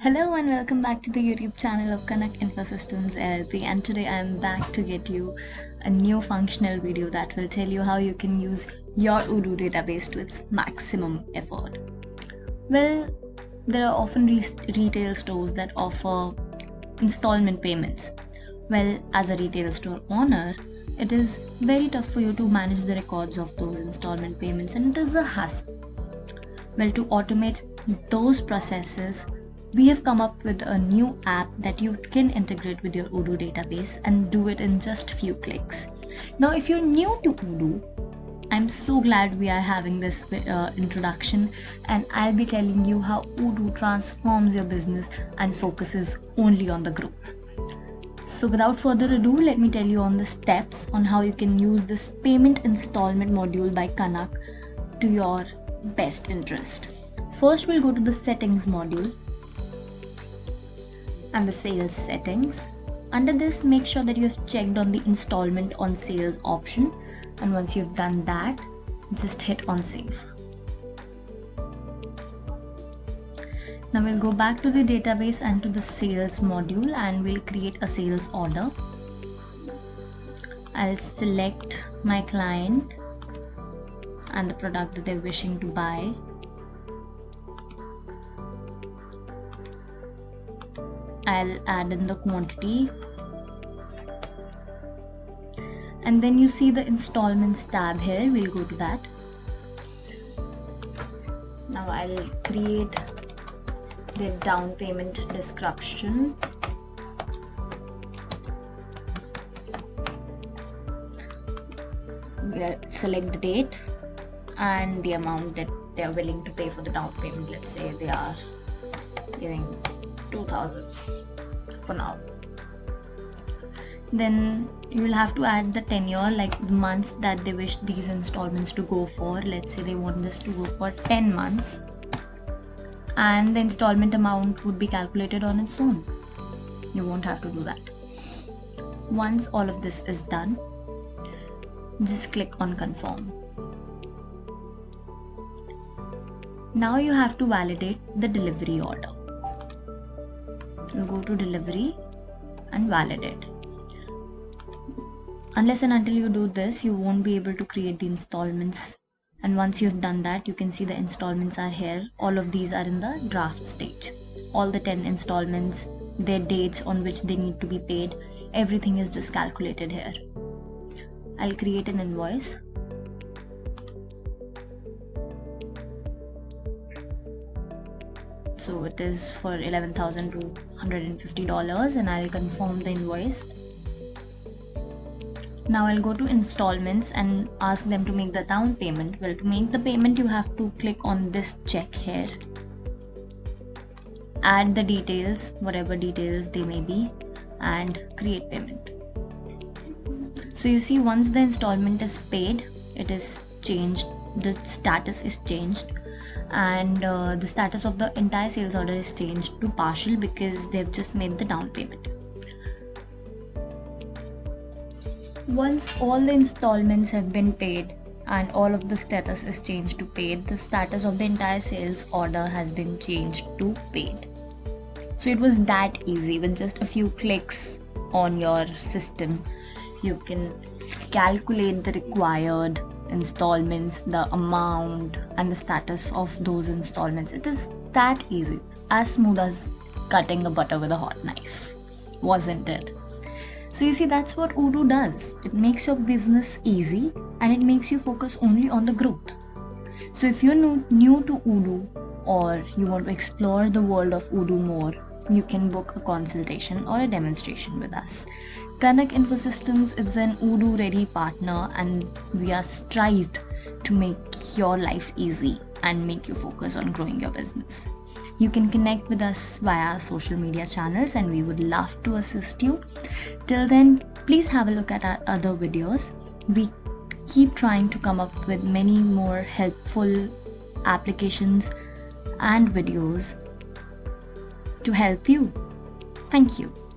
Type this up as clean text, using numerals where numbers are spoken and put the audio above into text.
Hello and welcome back to the YouTube channel of Kanak Infosystems LLP, and today I am back to get you a new functional video that will tell you how you can use your Odoo database to its maximum effort. Well, there are often retail stores that offer installment payments. Well, as a retail store owner, it is very tough for you to manage the records of those installment payments, and it is a hassle. Well, to automate those processes, we have come up with a new app that you can integrate with your Odoo database and do it in just few clicks. Now, if you're new to Odoo, I'm so glad we are having this introduction, and I'll be telling you how Odoo transforms your business and focuses only on the group. So without further ado, let me tell you on the steps on how you can use this payment installment module by Kanak to your best interest. First, we'll go to the settings module and the sales settings. Under this, make sure that you have checked on the installment on sales option, and once you've done that, just hit on save. Now we'll go back to the database and to the sales module, and we'll create a sales order. I'll select my client and the product that they're wishing to buy. I'll add in the quantity, and then you see the installments tab here. We'll go to that. Now I'll create the down payment description, we'll select the date and the amount that they are willing to pay for the down payment. Let's say they are giving 2000 for now. Then you will have to add the tenure, like the months that they wish these installments to go for. Let's say they want this to go for 10 months. And the installment amount would be calculated on its own. You won't have to do that. Once all of this is done, just click on confirm. Now you have to validate the delivery order. You'll go to delivery and validate. Unless and until you do this, you won't be able to create the installments. And once you've done that, you can see the installments are here. All of these are in the draft stage. All the 10 installments, their dates on which they need to be paid, everything is just calculated here. I'll create an invoice. So it is for $11,250, and I'll confirm the invoice. Now I'll go to installments and ask them to make the down payment. Well, to make the payment, you have to click on this check here. Add the details, whatever details they may be, and create payment. So you see, once the installment is paid, it is changed, the status is changed, and the status of the entire sales order is changed to partial because they've just made the down payment. Once all the installments have been paid and all of the status is changed to paid, the status of the entire sales order has been changed to paid. So it was that easy. With just a few clicks on your system, you can calculate the required installments, the amount, and the status of those installments. It is that easy. It's as smooth as cutting a butter with a hot knife, wasn't it? So you see, that's what Odoo does. It makes your business easy, and it makes you focus only on the growth. So if you're new to Odoo, or you want to explore the world of Odoo more, you can book a consultation or a demonstration with us. Kanak Infosystems is an Odoo ready partner, and we are strived to make your life easy and make you focus on growing your business. You can connect with us via our social media channels, and we would love to assist you. Till then, please have a look at our other videos. We keep trying to come up with many more helpful applications and videos to help you. Thank you.